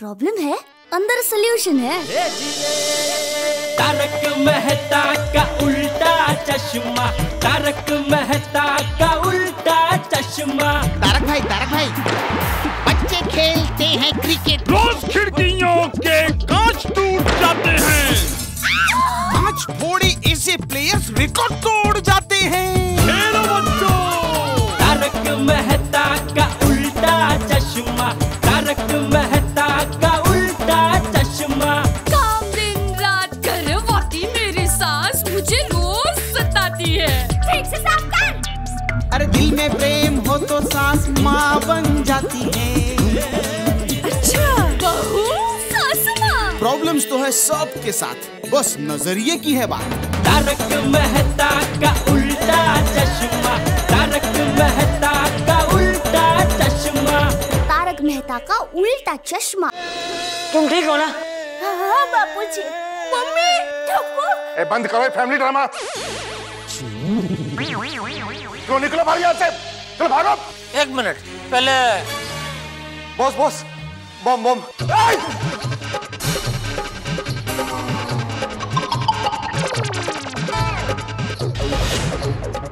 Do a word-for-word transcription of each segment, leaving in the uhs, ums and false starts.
Problem है अंदर solution है। तारक मेहता का उल्टा चश्मा, तारक मेहता का उल्टा चश्मा। तारक भाई, तारक भाई, बच्चे खेलते हैं क्रिकेट, रोज खिड़कियों के कांच टूट जाते हैं। आज थोड़े ऐसे प्लेयर्स रिकॉर्ड तोड़ जाते हैं। हेलो बच्चों, तारक मेहता का उल्टा चश्मा, तारक मेहता का उल्टा चश्मा। काम दिन रात करे वाकई मेरी सास मुझे रोज सताती है। ठीक से साफ कर। अरे दिल में प्रेम हो तो सास माँ बन जाती है। अच्छा, बहू सास माँ। प्रॉब्लम्स तो है सब के साथ, बस नजरिए की है बात। तारक मेहता का उल्टा चश्मा, तारक मेहता का उल्टा चश्मा, तारक मेहता का उल्टा चश्मा। तुम ठीक हो ना? हाँ बापूजी। मम्मी देखो। ए बंद करो फैमिली ड्रामा। क्यों निकलो भाई यहाँ से, चलो भागो। एक मिनट पहले बॉस बॉस बम बम।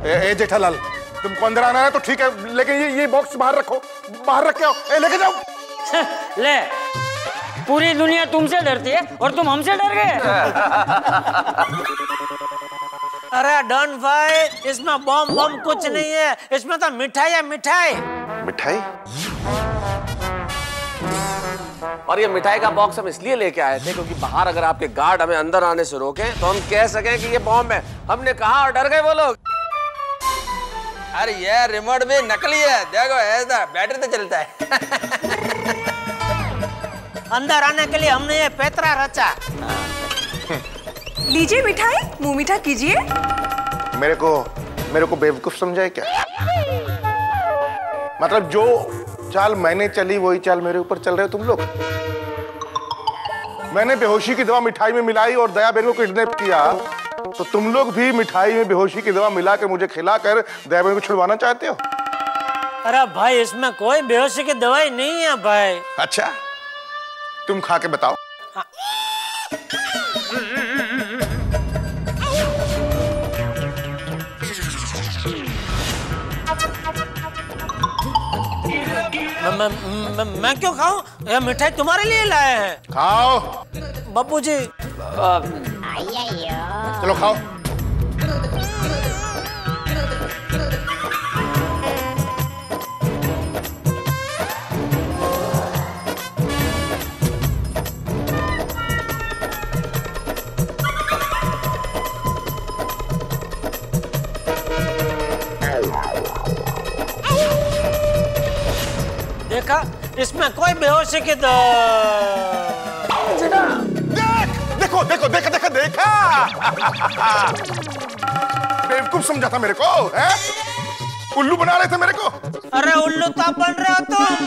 ए जेठालाल, तुमको अंदर आना है तो ठीक है, लेकिन ये ये बॉक्स बाहर रखो, बाहर रख के आओ। ए लेके जाओ। ले, पूरी दुनिया तुमसे डरती है और तुम हमसे डर गए। अरे डन भाई, इसमें बम बम कुछ नहीं है, इसमें तो मिठाई है। मिठाई मिठाई और ये मिठाई का बॉक्स हम इसलिए लेके आए थे क्योंकि बाहर अगर आपके गार्ड हमें अंदर आने से रोके तो हम कह सकें कि ये बॉम्ब है। हमने कहा और डर गए वो लोग। अरे ये रिमोट भी नकली है, देखो ऐसा बैटरी तो चलता है। अंदर आने के लिए हमने ये पैतरा रचा। लीजिए मिठाई, मुंह मीठा कीजिए। मेरे को मेरे को बेवकूफ समझाए क्या? मतलब जो चाल मैंने चली वही चाल मेरे ऊपर चल रहे हो तुम लोग। मैंने बेहोशी की दवा मिठाई में मिलाई और दया बेन को किडनैप किया, तो तुम लोग भी मिठाई में बेहोशी की दवा मिला के मुझे खिलाकर दया बेन को छुड़वाना चाहते हो? अरे भाई इसमें कोई बेहोशी की दवाई नहीं है भाई। अच्छा तुम खा के बताओ। हाँ। मैं, मैं, मैं क्यों खाऊं? यह मिठाई तुम्हारे लिए लाए हैं। खाओ बब्बू जी। चलो खाओ। इसमें कोई बेहोशी की दो। देख, देखो देखो देखो देखो देखा। बेवकूफ समझा था मेरे को, हैं? उल्लू बना रहे थे मेरे को। अरे उल्लू तो आप बन रहे हो तुम।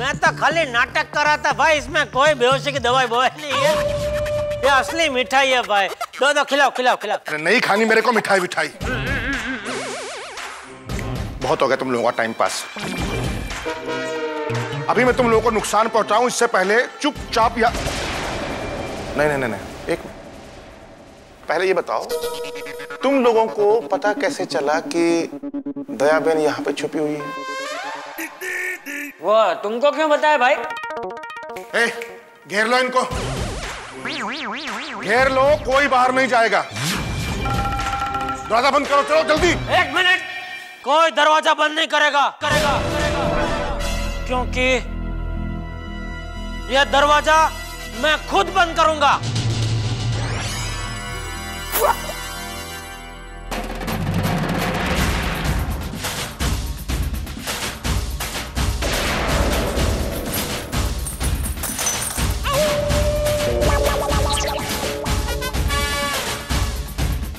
मैं तो खाली नाटक कर रहा था भाई, इसमें कोई बेहोशी की दवाई बोली नहीं है। ये असली मिठाई है भाई। दो दो खिलाओ खिलाओ खिलाओ। नहीं खानी मेरे को मिठाई मिठाई। बहुत हो गया तुम लोगों का टाइम पास। अभी मैं तुम लोगों को नुकसान पहुंचाऊं इससे पहले चुपचाप या नहीं नहीं नहीं नहीं एक पहले ये बताओ, तुम लोगों को पता कैसे चला कि दया बेन यहाँ पे छुपी हुई है? वो तुमको क्यों बताया भाई? ए, घेर लो इनको, घेर लो, कोई बाहर नहीं जाएगा। दरवाजा बंद करो, चलो जल्दी। एक मिनट, कोई दरवाजा बंद नहीं करेगा करेगा करेगा, क्योंकि यह दरवाजा मैं खुद बंद करूंगा।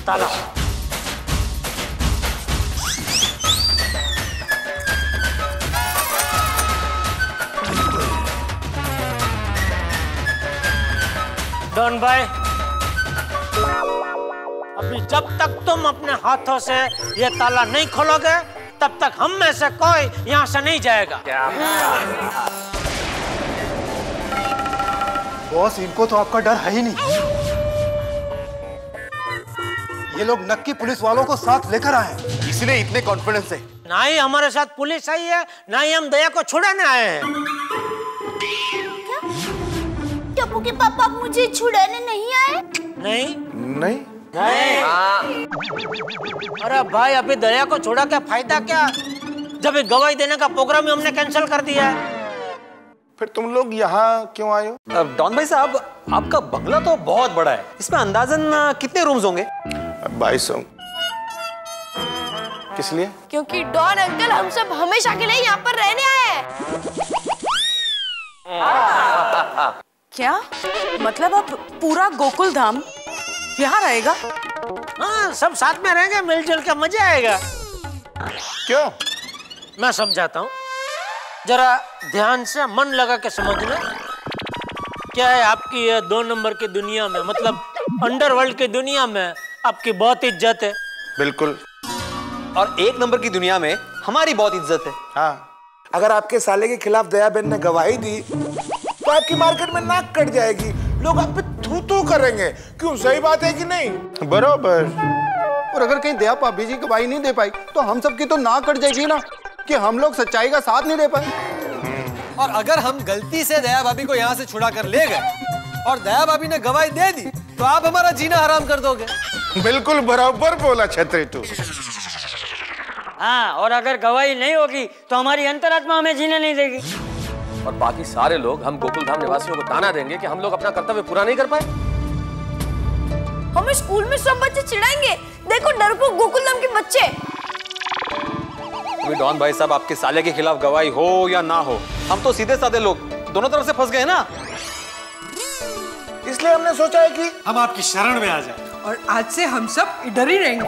ताला डॉन भाई, अभी जब तक तुम अपने हाथों से ये ताला नहीं खोलोगे तब तक हम में से कोई यहाँ से नहीं जाएगा। बॉस, इनको तो आपका डर है ही नहीं। ये लोग नक्की पुलिस वालों को साथ लेकर आए, इसलिए इतने कॉन्फिडेंस है। ना ही हमारे साथ पुलिस आई है, ना ही हम दया को छुड़ाने आए हैं। टप्पू के पापा मुझे छुड़ाने नहीं आए? नहीं नहीं नहीं। अरे भाई, अभी दया को छोड़ा क्या फायदा क्या, जब गवाही देने का प्रोग्राम ही हमने कैंसिल कर दिया है। फिर तुम लोग यहाँ क्यों आए हो? डॉन भाई साहब, आपका बंगला तो बहुत बड़ा है, इसमें अंदाजन कितने रूम्स होंगे? बाईस। किस लिए? क्योंकि डॉन अंकल हम सब हमेशा के लिए यहाँ पर रहने आए हैं। क्या मतलब अब पूरा गोकुलधाम यहाँ रहेगा? हाँ, सब साथ में रहेंगे, मिलजुल के मजा आएगा। क्यों? मैं समझाता हूँ, जरा ध्यान से मन लगा के समझना। क्या है आपकी ये दो नंबर की दुनिया में, मतलब अंडरवर्ल्ड की दुनिया में आपकी बहुत इज्जत है। बिल्कुल। और एक नंबर की दुनिया में हमारी बहुत इज्जत है। हाँ, अगर आपके साले के खिलाफ दया बहन ने गवाही दी तो आपकी मार्केट में नाक कट जाएगी, लोग आप पे थू थू करेंगे। क्यों, सही बात है कि नहीं? बराबर। और अगर कहीं दया भाभी जी गवाही नहीं दे पाई तो हम सबकी तो नाक कट जाएगी ना, कि हम लोग सच्चाई का साथ नहीं दे पाए। और अगर हम गलती से दया भाभी को यहाँ से छुड़ा कर ले गए और दया भाभी ने गवाही दे दी तो आप हमारा जीना हराम कर दोगे। बिल्कुल बराबर बोला छतरी तू। हाँ, और अगर गवाही नहीं होगी तो हमारी अंतरात्मा हमें जीने नहीं देगी और बाकी सारे लोग हम गोकुलधाम निवासियों को ताना देंगे कि हम लोग अपना कर्तव्य पूरा नहीं कर पाए। हमें स्कूल में सब बच्चे चिढ़ाएंगे, देखो डरपोक गोकुलधाम के बच्चे। अभी डॉन भाई साहब, आपके साले के खिलाफ गवाही हो या ना हो, हम तो सीधे साधे लोग दोनों तरफ से फंस गए ना, इसलिए हमने सोचा है कि हम आपकी शरण में आ जाए और आज से हम सब इधर ही रहेंगे।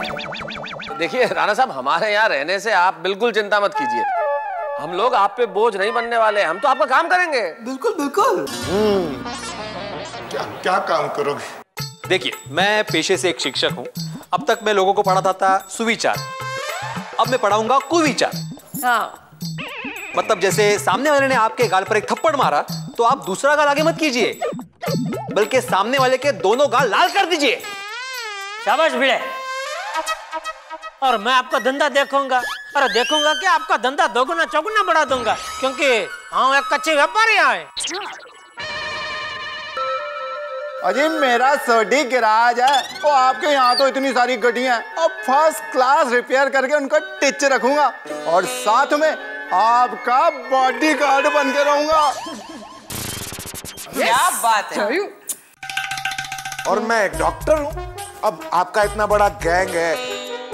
देखिए राणा साहब, हमारे यहाँ रहने से आप बिल्कुल चिंता मत कीजिए, हम लोग आप पे बोझ नहीं बनने वाले, हम तो आपका काम करेंगे। बिल्कुल बिल्कुल। क्या क्या काम करोगे? देखिए, मैं पेशे से एक शिक्षक हूँ, अब तक मैं लोगों को पढ़ाता था सुविचार, अब मैं पढ़ाऊंगा कुविचार। हाँ। मतलब जैसे सामने वाले ने आपके गाल पर एक थप्पड़ मारा तो आप दूसरा गाल आगे मत कीजिए, बल्कि सामने वाले के दोनों गाल लाल कर दीजिए। शाबाश भिड़े। और मैं आपका धंधा देखूंगा, अरे देखूंगा कि आपका धंधा दोगुना चौगुना बढ़ा दूंगा, क्योंकि हाँ एक कच्चे व्यापारी आए। अजी मेरा सर्डी गिराज है और आपके यहाँ तो इतनी सारी गड्डियां हैं, और फर्स्ट क्लास रिपेयर करके उनका टिच रखूंगा और साथ में आपका बॉडी गार्ड बन के रहूंगा। क्या बात है। और मैं एक डॉक्टर हूँ, अब आपका इतना बड़ा गैंग है,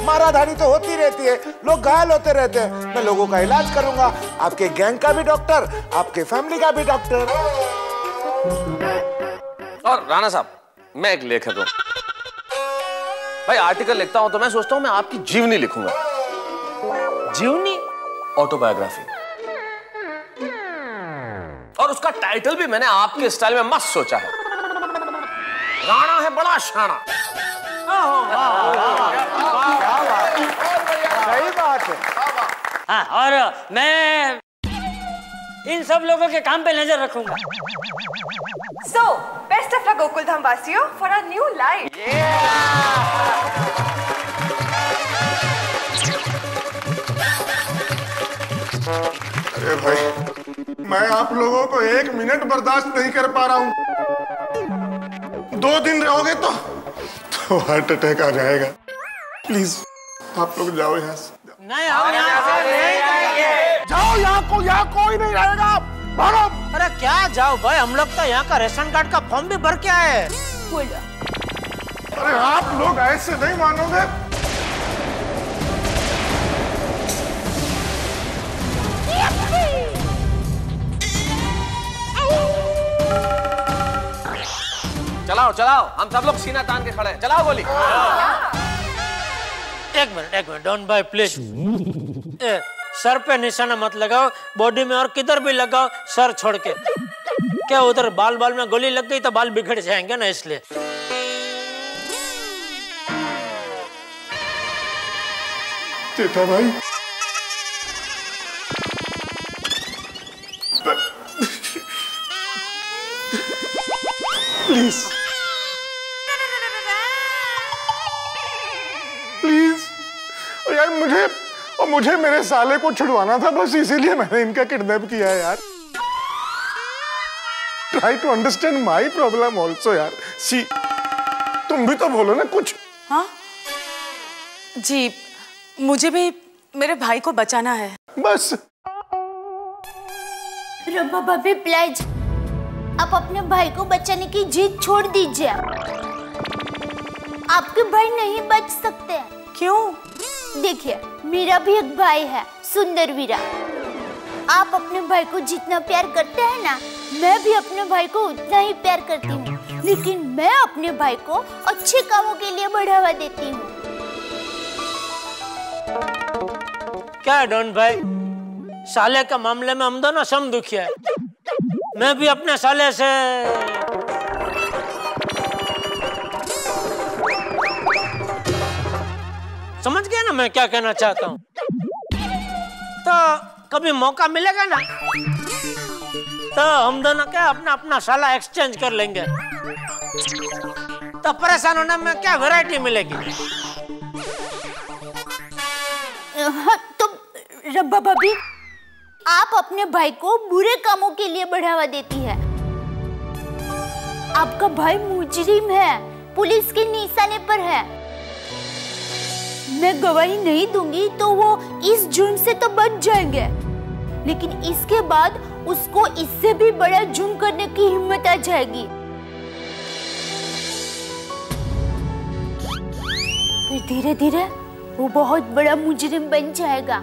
माराधानी तो होती रहती है, लोग घायल होते रहते हैं, मैं लोगों का इलाज करूंगा, आपके गैंग का भी डॉक्टर, आपके फैमिली का भी डॉक्टर। और राणा साहब, मैं एक लेखक हूँ भाई, आर्टिकल लिखता हूँ तो मैं सोचता हूँ मैं आपकी जीवनी लिखूंगा। जीवनी? ऑटोबायोग्राफी। और उसका टाइटल भी मैंने आपके स्टाइल में मस्त सोचा है, राणा है बड़ा शाना। सही बात है। हाँ, और मैं इन सब लोगों के काम पे नजर रखूंगा। So, best of luck Gokuldham वासियों for a new life. अरे भाई, मैं आप लोगों को एक मिनट बर्दाश्त नहीं कर पा रहा हूँ। दो दिन रहोगे तो हार्ट अटैक आ जाएगा। प्लीज आप लोग जाओ यहाँ से। नहीं, हम यहाँ से नहीं जाएंगे। जाओ, यहाँ को यहाँ कोई नहीं रहेगा, भागो। अरे क्या जाओ भाई, हम लोग तो यहाँ का रेशन कार्ड का फॉर्म भी भर के आए। अरे आप लोग ऐसे नहीं मानोगे। चलाओ चलाओ, हम सब लोग सीना तान के खड़े हैं, चलाओ गोली। एक मिनट एक मिनट डॉन भाई प्लीज, सर पे निशाना मत लगाओ, बॉडी में और किधर भी लगाओ, सर छोड़ के। क्या उधर बाल बाल में गोली लग गई तो बाल बिगड़ जाएंगे ना, इसलिए। चेता भाई, प्लीज प्लीज यार, मुझे और मुझे मेरे साले को छुड़वाना था, बस इसीलिए मैंने इनका किडनैप किया है यार। Try to understand my problem also यार। सी तुम भी तो बोलो ना कुछ। हाँ जी, मुझे भी मेरे भाई को बचाना है बस। रोमा भाभी प्लीज आप अपने भाई को बचाने की जिद छोड़ दीजिए। आपके भाई नहीं बच सकते। क्यों? देखिए मेरा भी एक भाई है सुंदर वीरा। आप अपने भाई को जितना प्यार करते हैं ना, मैं भी अपने भाई को उतना ही प्यार करती हूँ, लेकिन मैं अपने भाई को अच्छे कामों के लिए बढ़ावा देती हूँ। क्या डॉन भाई, साले के मामले में हम दोनों सम दुखी है। मैं भी अपने साले से समझ गया ना मैं क्या कहना चाहता हूँ। तो कभी मौका मिलेगा ना तो हम दोनों क्या अपना अपना साला एक्सचेंज कर लेंगे, तो परेशान होने में क्या वैरायटी मिलेगी। तो रब्बा भाभी आप अपने भाई को बुरे कामों के लिए बढ़ावा देती है। आपका भाई मुजरिम है, पुलिस के निशाने पर है। मैं गवाही नहीं दूंगी तो वो इस जुर्म से तो बच जाएंगे, लेकिन इसके बाद उसको इससे भी बड़ा जुर्म करने की हिम्मत आ जाएगी। फिर धीरे धीरे वो बहुत बड़ा मुजरिम बन जाएगा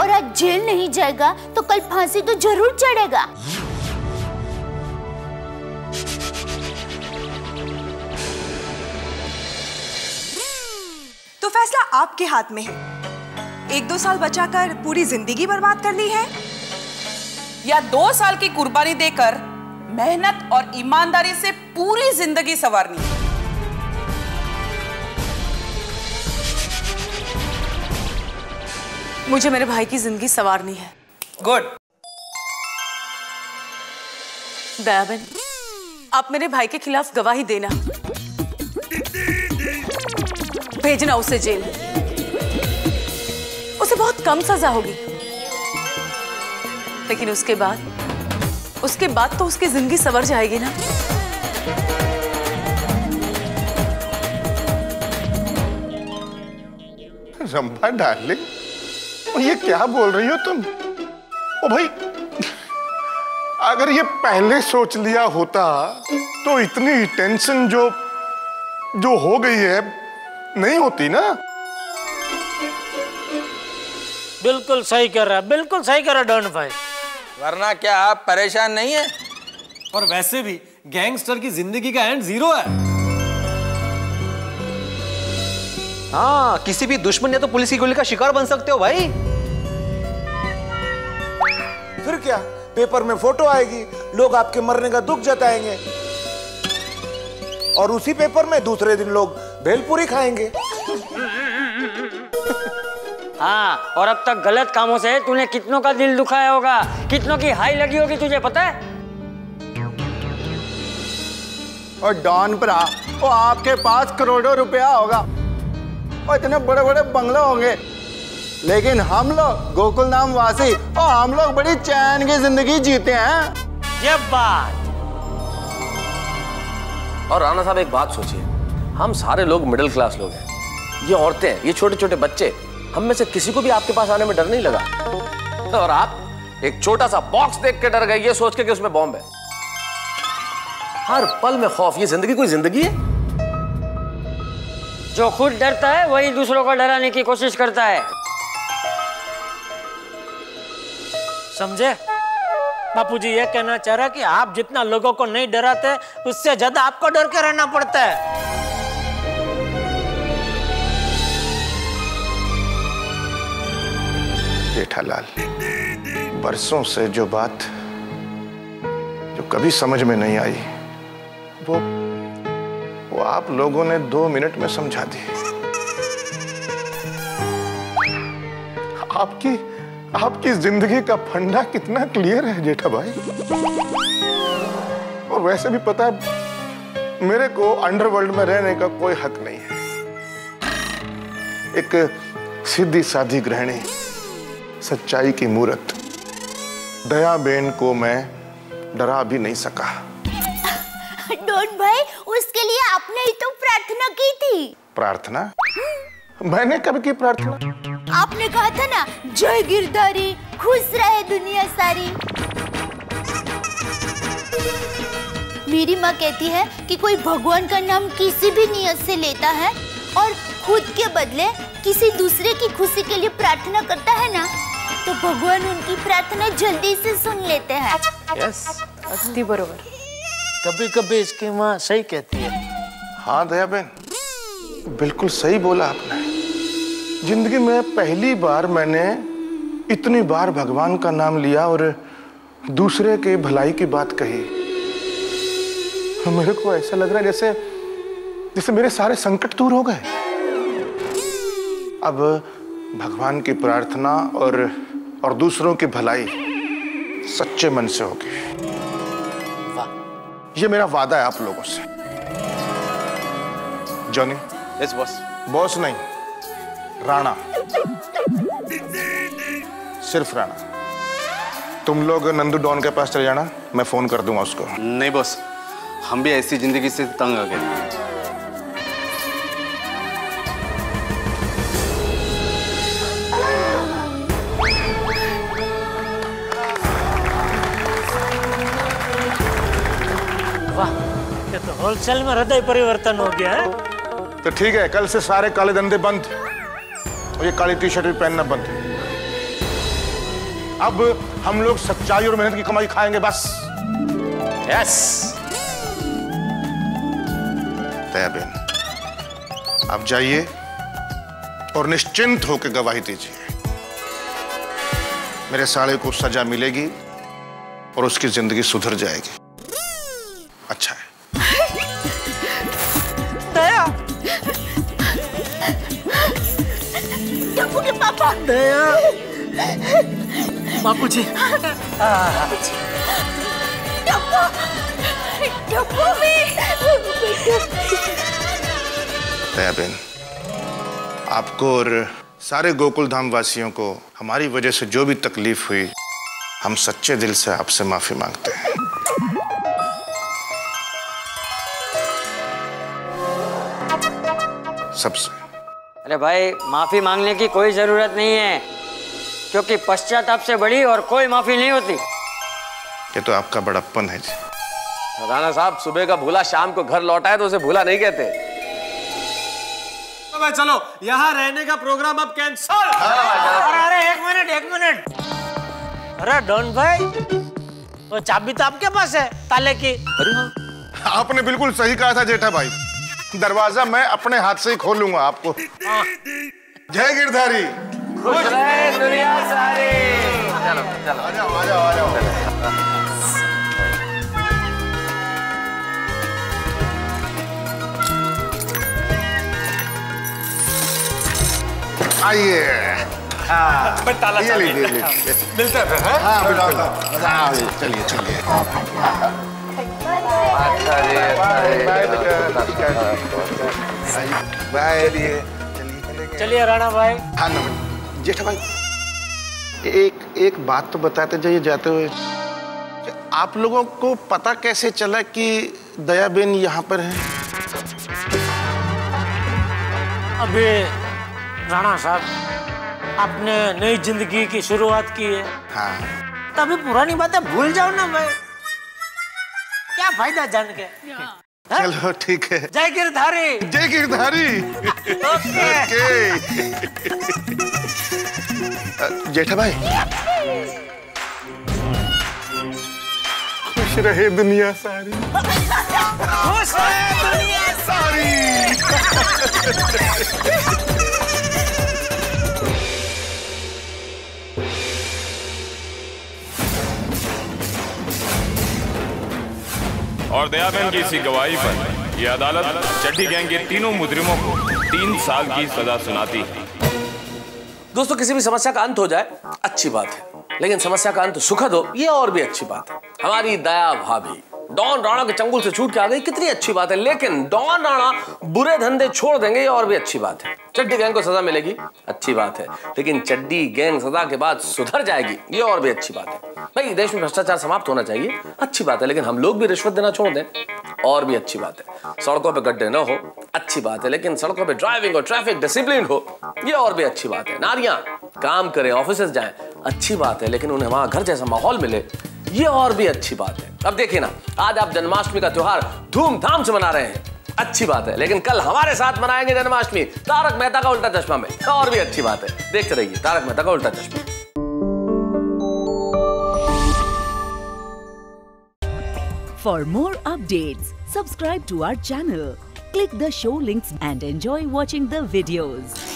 और आज जेल नहीं जाएगा तो कल फांसी तो जरूर चढ़ेगा। तो फैसला आपके हाथ में है। एक दो साल बचाकर पूरी जिंदगी बर्बाद करनी है, या दो साल की कुर्बानी देकर मेहनत और ईमानदारी से पूरी जिंदगी संवारनी है। मुझे मेरे भाई की जिंदगी संवारनी है। गुड दया बहन, आप मेरे भाई के खिलाफ गवाही देना, भेजना उसे जेल। उसे बहुत कम सजा होगी, लेकिन उसके बाद उसके बाद तो उसकी जिंदगी संवर जाएगी ना। रंभा डार्लिंग, ये क्या बोल रही हो तुम? ओ भाई, अगर ये पहले सोच लिया होता तो इतनी टेंशन जो जो हो गई है नहीं होती ना। बिल्कुल सही कर रहा, बिल्कुल सही कर रहा डॉन भाई। वरना क्या आप परेशान नहीं है? और वैसे भी गैंगस्टर की जिंदगी का एंड जीरो है। हाँ, किसी भी दुश्मन या तो पुलिस की गोली का शिकार बन सकते हो भाई। फिर क्या, पेपर में फोटो आएगी, लोग आपके मरने का दुख जताएंगे और उसी पेपर में दूसरे दिन लोग भेलपूरी खाएंगे। हाँ, और अब तक गलत कामों से तूने कितनों का दिल दुखाया होगा, कितनों की हाई लगी होगी, तुझे पता है? और डॉन भरा, वो आपके पास करोड़ों रुपया होगा, इतने बड़े बड़े बंगले होंगे, लेकिन हम लोग गोकुलधाम वासी और हम लोग बड़ी चैन की जिंदगी जीते हैं। ये बात। और राणा साहब एक बात सोचिए, हम सारे लोग मिडिल क्लास लोग हैं, ये औरतें हैं, ये छोटे छोटे बच्चे, हम में से किसी को भी आपके पास आने में डर नहीं लगा, और आप एक छोटा सा बॉक्स देख के डर गए ये सोच के कि उसमें बॉम्ब है। हर पल में खौफ, ये जिंदगी कोई जिंदगी है? जो खुद डरता है वही दूसरों को डराने की कोशिश करता है, समझे? बापूजी ये कहना चाह रहा है कि आप जितना लोगों को नहीं डराते उससे ज्यादा आपको डर के रहना पड़ता है। जेठालाल, बरसों से जो बात जो कभी समझ में नहीं आई वो वो आप लोगों ने दो मिनट में समझा दी। आपकी आपकी जिंदगी का फंडा कितना क्लियर है जेठा भाई। और वैसे भी पता है मेरे को अंडरवर्ल्ड में रहने का कोई हक नहीं है। एक सीधी साधी गृहिणी, सच्चाई की मूर्त दया बेन को मैं डरा भी नहीं सका। डोंट भाई, उसके लिए आपने ही तो प्रार्थना की थी। प्रार्थना? मैंने कब की प्रार्थना? आपने कहा था ना, जय गिरधारी खुश रहे दुनिया सारी। मेरी माँ कहती है कि कोई भगवान का नाम किसी भी नियत से लेता है और खुद के बदले किसी दूसरे की खुशी के लिए प्रार्थना करता है ना, तो भगवान उनकी प्रार्थना जल्दी से सुन लेते हैं। यस, अति बरोबर। कभी कभी इसकी माँ सही कहती है। हाँ दया बहन, बिल्कुल सही बोला आपने। जिंदगी में पहली बार मैंने इतनी बार भगवान का नाम लिया और दूसरे के भलाई की बात कही। मेरे को ऐसा लग रहा है जैसे जैसे मेरे सारे संकट दूर हो गए। अब भगवान की प्रार्थना और और दूसरों की भलाई सच्चे मन से होगी। वाह, ये मेरा वादा है आप लोगों से। जॉनी। Yes boss. बॉस नहीं, राणा, सिर्फ राणा। तुम लोग नंदू डॉन के पास चले जाना, मैं फोन कर दूंगा उसको। नहीं बॉस, हम भी ऐसी जिंदगी से तंग आ गए। वाह, ये तो होलसेल में हृदय परिवर्तन हो गया है। तो ठीक है, कल से सारे काले धंधे बंद और ये काली टी शर्ट भी पहनना बंद। अब हम लोग सच्चाई और मेहनत की कमाई खाएंगे बस। यस। दया बहन, आप जाइए और निश्चिंत होकर गवाही दीजिए। मेरे साले को सजा मिलेगी और उसकी जिंदगी सुधर जाएगी। अच्छा है। पापा, दया, बापू जी, बापू जी, डब्बू, डब्बू भी, दया बहन, आपको और सारे गोकुलधाम वासियों को हमारी वजह से जो भी तकलीफ हुई, हम सच्चे दिल से आपसे माफी मांगते हैं। सबसे। अरे भाई, माफी मांगने की कोई जरूरत नहीं है, क्योंकि पश्चाताप से बड़ी और कोई माफी नहीं होती। ये तो आपका बड़प्पन है जी। राणा साहब, सुबह का भूला शाम को घर लौटा है तो उसे भूला नहीं कहते। तो भाई चलो, यहाँ रहने का प्रोग्राम अब कैंसिल। अरे एक मिनट, एक मिनट। अरे डॉन भाई, वो चाबी तो आपके पास है ताले की। आपने बिल्कुल सही कहा था जेठा भाई, दरवाजा मैं अपने हाथ से ही खोलूंगा आपको। जय गिरधारी खुश रहे दुनिया सारी। चलो चलो, आ जाओ आ जाओ आ जाओ। आइए। हाँ, ताला ये लीजिए, मिलते हैं। हाँ बिल्कुल। हाँ चलिए चलिए। चलिए राणा भाई। हाँ नमन, जेठा भाई, एक एक बात तो बताते जाइए जाते हुए, आप लोगों को पता कैसे चला कि दया बेन यहाँ पर है? अबे राणा साहब, आपने नई जिंदगी की शुरुआत की है। हाँ, तभी पुरानी बातें भूल जाओ ना भाई, क्या फायदा जान के। चलो ठीक है, जय गिरधारी, जय गिरधारी। ओके जेठा भाई, खुश रहे दुनिया सारी, खुश रहे दुनिया सारी। और दया बहन की इसी गवाही पर यह अदालत चड्ढी गैंग के तीनों मुजरिमों को तीन साल की सजा सुनाती है। दोस्तों किसी भी समस्या का अंत हो जाए अच्छी बात है, लेकिन समस्या का अंत सुखद हो ये और भी अच्छी बात है। हमारी दया भाभी डॉन राणा के चंगुल से छूट के आ गई, कितनी अच्छी बात है। लेकिन डॉन राणा बुरे धंधे छोड़ देंगे, ये और भी अच्छी बात है। चड्डी गैंग को सजा मिलेगी, अच्छी बात है। लेकिन चड्डी गैंग सजा के बाद सुधर जाएगी, ये और भी अच्छी बात है। भाई देश में भ्रष्टाचार समाप्त होना चाहिए, अच्छी बात है। लेकिन हम लोग भी रिश्वत देना छोड़ दें, और भी अच्छी बात है। सड़कों पे गड्ढे ना हो, अच्छी बात है। लेकिन सड़कों पे ड्राइविंग और ट्रैफिक डिसिप्लिन हो, ये और भी अच्छी बात है। नारियां काम करें, ऑफिसेज जाएं, अच्छी बात है। लेकिन उन्हें वहां घर जैसा माहौल मिले, ये और भी अच्छी बात है। अब देखिए ना, आज आप जन्माष्टमी का त्योहार धूमधाम से मना रहे हैं, अच्छी बात है। लेकिन कल हमारे साथ मनाएंगे जन्माष्टमी तारक मेहता का उल्टा चश्मा में, और भी अच्छी बात है। देखते रहिए तारक मेहता का उल्टा चश्मा। For more updates, subscribe to our channel, click the show links and enjoy watching the videos.